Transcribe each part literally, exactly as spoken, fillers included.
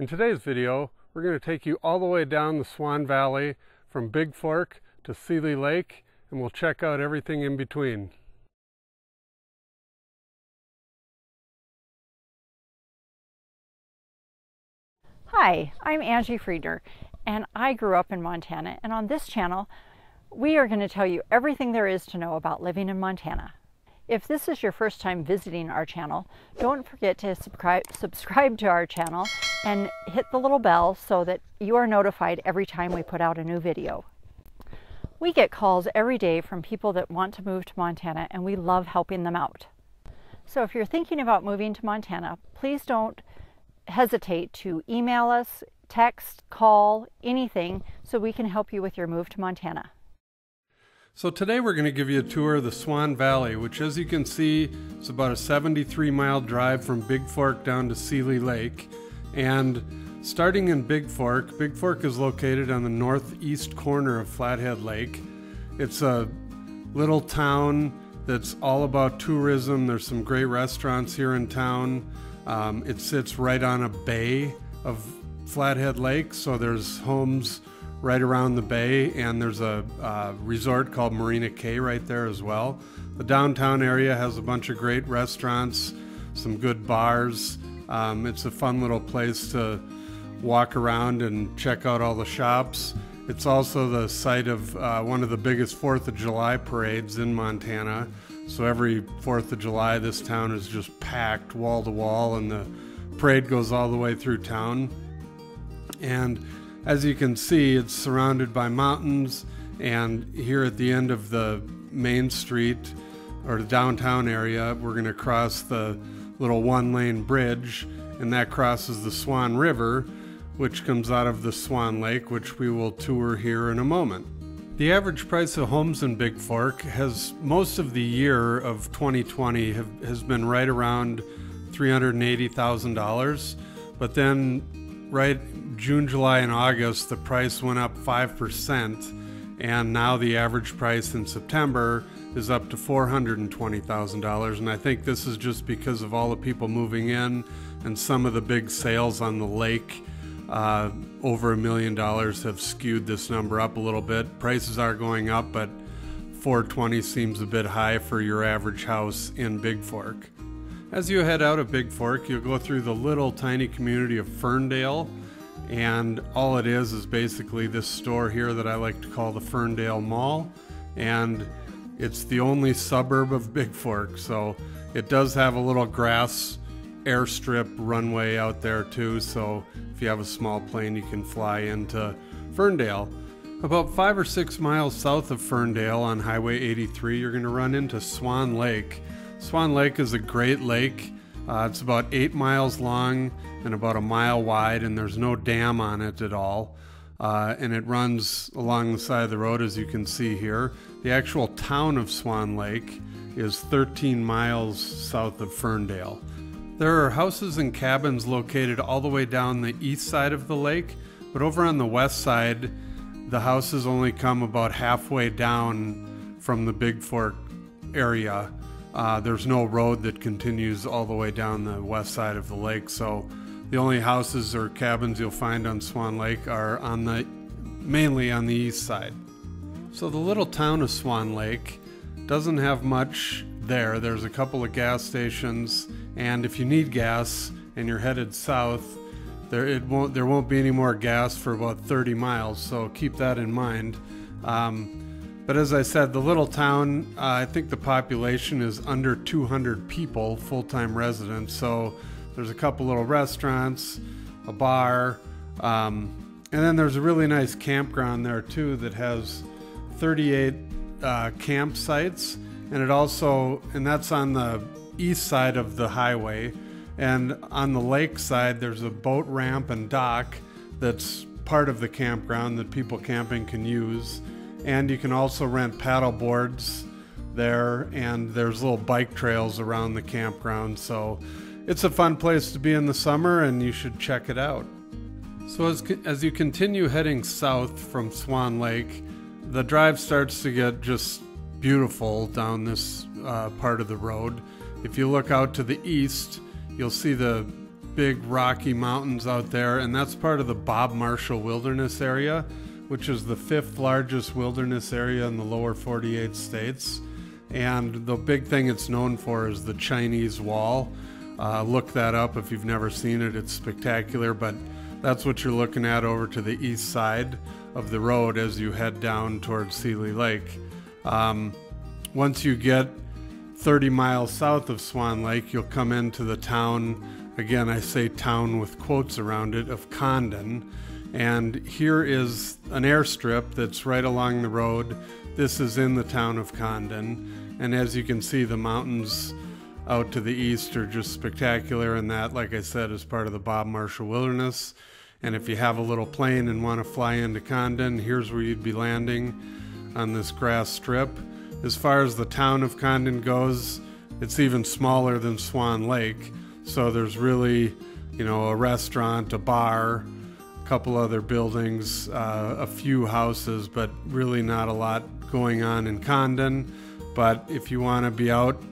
In today's video, we're going to take you all the way down the Swan Valley from Bigfork to Seeley Lake, and we'll check out everything in between. Hi, I'm Angie Friedner, and I grew up in Montana, and on this channel, we are going to tell you everything there is to know about living in Montana. If this is your first time visiting our channel, don't forget to subscribe, subscribe to our channel and hit the little bell so that you are notified every time we put out a new video. We get calls every day from people that want to move to Montana, and we love helping them out. So if you're thinking about moving to Montana, please don't hesitate to email us, text, call, anything, so we can help you with your move to Montana. So today we're going to give you a tour of the Swan Valley, which, as you can see, is about a seventy-three mile drive from Bigfork down to Seeley Lake. And starting in Bigfork, Bigfork is located on the northeast corner of Flathead Lake. It's a little town that's all about tourism. There's some great restaurants here in town. Um, it sits right on a bay of Flathead Lake, so there's homes right around the bay, and there's a uh, resort called Marina Cay right there as well. The downtown area has a bunch of great restaurants, some good bars. Um, it's a fun little place to walk around and check out all the shops. It's also the site of uh, one of the biggest fourth of July parades in Montana. So every fourth of July, this town is just packed wall to wall, and the parade goes all the way through town. And as you can see, it's surrounded by mountains, and here at the end of the main street, or the downtown area, we're gonna cross the little one-lane bridge, and that crosses the Swan River, which comes out of the Swan Lake, which we will tour here in a moment. The average price of homes in Big Fork has, most of the year of twenty twenty, have, has been right around three hundred eighty thousand dollars. But then right June, July, and August, the price went up five percent. And now the average price in September is up to four hundred twenty thousand dollars. And I think this is just because of all the people moving in and some of the big sales on the lake. Uh, over a million dollars have skewed this number up a little bit. Prices are going up, but four twenty seems a bit high for your average house in Big Fork. As you head out of Big Fork, you'll go through the little tiny community of Ferndale, and all it is is basically this store here that I like to call the Ferndale Mall, and it's the only suburb of Big Fork, so it does have a little grass airstrip runway out there too, so if you have a small plane you can fly into Ferndale. About five or six miles south of Ferndale on Highway eighty-three, you're going to run into Swan Lake. Swan Lake is a great lake. Uh, it's about eight miles long and about a mile wide, and there's no dam on it at all. Uh, and it runs along the side of the road, as you can see here. The actual town of Swan Lake is thirteen miles south of Ferndale. There are houses and cabins located all the way down the east side of the lake, but over on the west side, the houses only come about halfway down from the Big Fork area. Uh, there's no road that continues all the way down the west side of the lake, so the only houses or cabins you'll find on Swan Lake are on the mainly on the east side. So the little town of Swan Lake doesn't have much there. There's a couple of gas stations, and if you need gas and you're headed south, there it won't there won't be any more gas for about thirty miles, so keep that in mind. Um, but as I said, the little town, uh, I think the population is under two hundred people, full-time residents, so there's a couple little restaurants, a bar, um, and then there's a really nice campground there too that has thirty-eight uh, campsites, and it also and that's on the east side of the highway. And on the lake side, there's a boat ramp and dock that's part of the campground that people camping can use, and you can also rent paddle boards there, and there's little bike trails around the campground, so it's a fun place to be in the summer, and you should check it out. So as, as you continue heading south from Swan Lake, the drive starts to get just beautiful down this uh, part of the road. If you look out to the east, you'll see the big rocky mountains out there, and that's part of the Bob Marshall Wilderness Area, which is the fifth largest wilderness area in the lower forty-eight states. And the big thing it's known for is the Chinese Wall. Uh, look that up if you've never seen it. It's spectacular, but that's what you're looking at over to the east side of the road as you head down towards Seeley Lake. Um, once you get thirty miles south of Swan Lake, you'll come into the town, again I say town with quotes around it, of Condon. And here is an airstrip that's right along the road. This is in the town of Condon. And as you can see, the mountains out to the east are just spectacular, and that, like I said, is part of the Bob Marshall Wilderness. And if you have a little plane and want to fly into Condon, here's where you'd be landing, on this grass strip. As far as the town of Condon goes, it's even smaller than Swan Lake, so there's really, you know, a restaurant, a bar, a couple other buildings, uh, a few houses, but really not a lot going on in Condon. But if you want to be out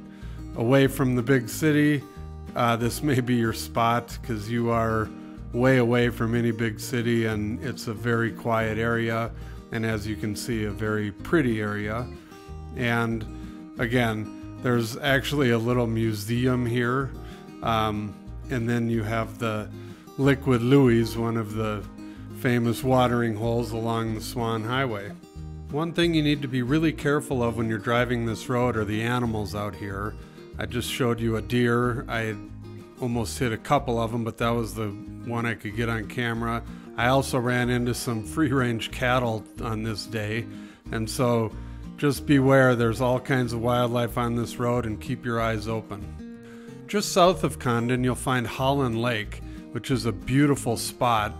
away from the big city, uh, this may be your spot, because you are way away from any big city, and it's a very quiet area, and as you can see, a very pretty area. And again, there's actually a little museum here, um, and then you have the Liquid Louis, one of the famous watering holes along the Swan Highway. One thing you need to be really careful of when you're driving this road are the animals out here. I just showed you a deer. I almost hit a couple of them, but that was the one I could get on camera. I also ran into some free-range cattle on this day, and so just beware, there's all kinds of wildlife on this road, and keep your eyes open. Just south of Condon, you'll find Holland Lake, which is a beautiful spot,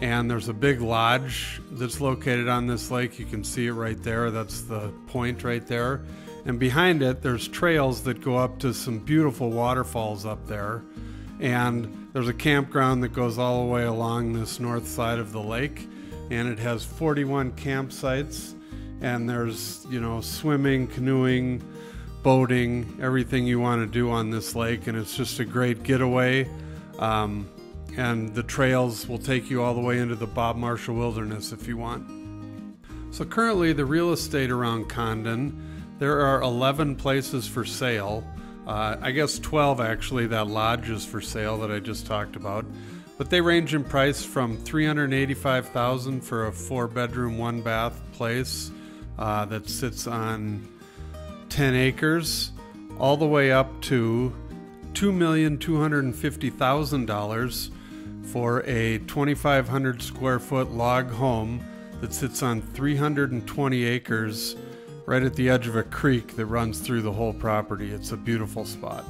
and there's a big lodge that's located on this lake. You can see it right there. That's the point right there. And behind it, there's trails that go up to some beautiful waterfalls up there. And there's a campground that goes all the way along this north side of the lake. And it has forty-one campsites. And there's, you know, swimming, canoeing, boating, everything you want to do on this lake. And it's just a great getaway. Um, and the trails will take you all the way into the Bob Marshall Wilderness if you want. So currently, the real estate around Condon, there are eleven places for sale. Uh, I guess twelve actually, that lodge is for sale that I just talked about. But they range in price from three hundred eighty-five thousand dollars for a four bedroom, one bath place uh, that sits on ten acres, all the way up to two million two hundred fifty thousand dollars for a twenty-five hundred square foot log home that sits on three hundred twenty acres right at the edge of a creek that runs through the whole property. It's a beautiful spot.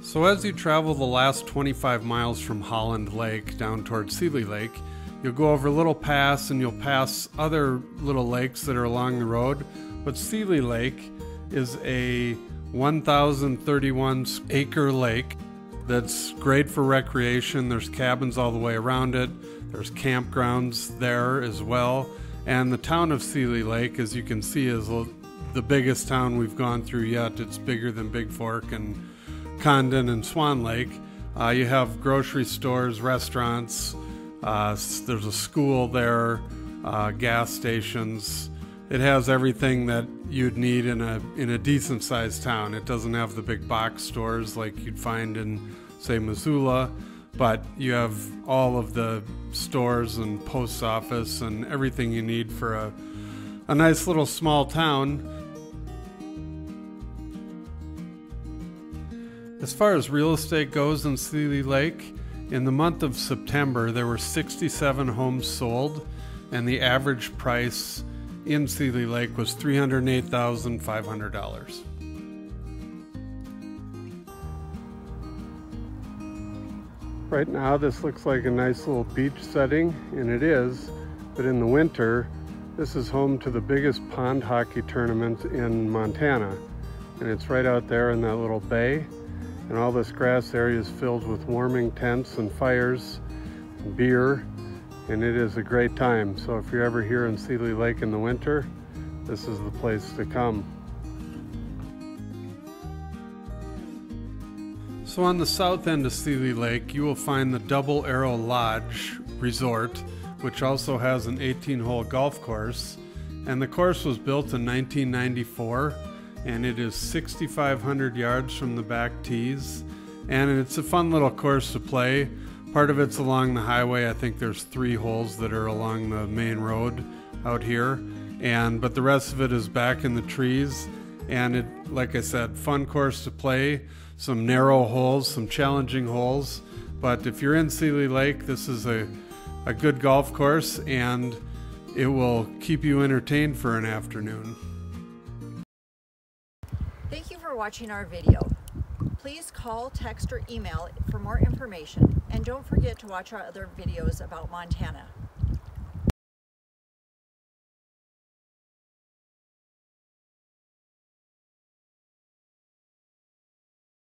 So as you travel the last twenty-five miles from Holland Lake down towards Seeley Lake, you'll go over Little Pass and you'll pass other little lakes that are along the road. But Seeley Lake is a one thousand thirty-one acre lake that's great for recreation. There's cabins all the way around it. There's campgrounds there as well. And the town of Seeley Lake, as you can see, is the biggest town we've gone through yet. It's bigger than Bigfork and Condon and Swan Lake. Uh, you have grocery stores, restaurants, uh, there's a school there, uh, gas stations. It has everything that you'd need in a, in a decent sized town. It doesn't have the big box stores like you'd find in, say, Missoula, but you have all of the stores and post office and everything you need for a, a nice little small town. As far as real estate goes in Seeley Lake, in the month of September, there were sixty-seven homes sold, and the average price in Seeley Lake was three hundred eight thousand five hundred dollars. Right now, this looks like a nice little beach setting, and it is, but in the winter, this is home to the biggest pond hockey tournament in Montana, and it's right out there in that little bay, and all this grass area is filled with warming tents and fires and beer, and it is a great time. So if you're ever here in Seeley Lake in the winter, this is the place to come. So on the south end of Seeley Lake, you will find the Double Arrow Lodge Resort, which also has an eighteen hole golf course. And the course was built in nineteen ninety-four, and it is sixty-five hundred yards from the back tees. And it's a fun little course to play. Part of it's along the highway. I think there's three holes that are along the main road out here. And but the rest of it is back in the trees. And it, like I said, fun course to play, some narrow holes, some challenging holes. But if you're in Seeley Lake, this is a, a good golf course, and it will keep you entertained for an afternoon. Thank you for watching our video. Please call, text, or email for more information, and don't forget to watch our other videos about Montana.